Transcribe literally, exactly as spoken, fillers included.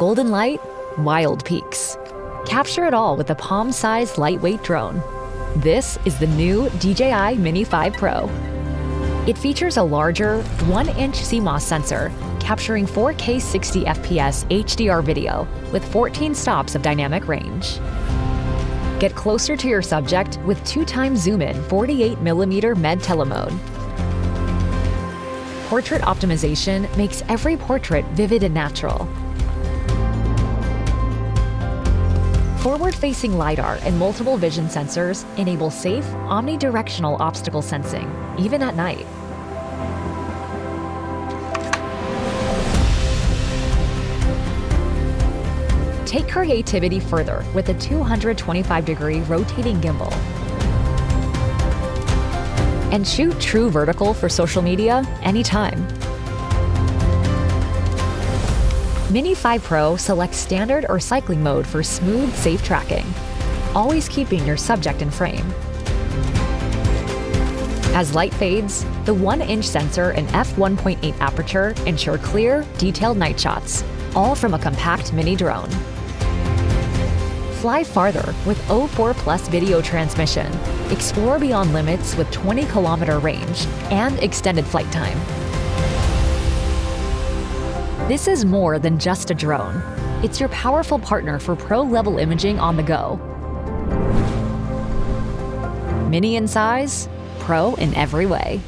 golden light, wild peaks. Capture it all with a palm-sized lightweight drone. This is the new D J I Mini five Pro. It features a larger one inch C M O S sensor, capturing four K sixty F P S H D R video with fourteen stops of dynamic range. Get closer to your subject with two times zoom-in forty-eight millimeter med telemode. Portrait optimization makes every portrait vivid and natural. Forward-facing LiDAR and multiple vision sensors enable safe, omnidirectional obstacle sensing, even at night. Take creativity further with a two hundred twenty-five degree rotating gimbal. And shoot true vertical for social media anytime. Mini five Pro selects standard or cycling mode for smooth, safe tracking, always keeping your subject in frame. As light fades, the one inch sensor and f one point eight aperture ensure clear, detailed night shots, all from a compact mini drone. Fly farther with O four Plus video transmission. Explore beyond limits with twenty kilometer range and extended flight time. This is more than just a drone. It's your powerful partner for pro-level imaging on the go. Mini in size, pro in every way.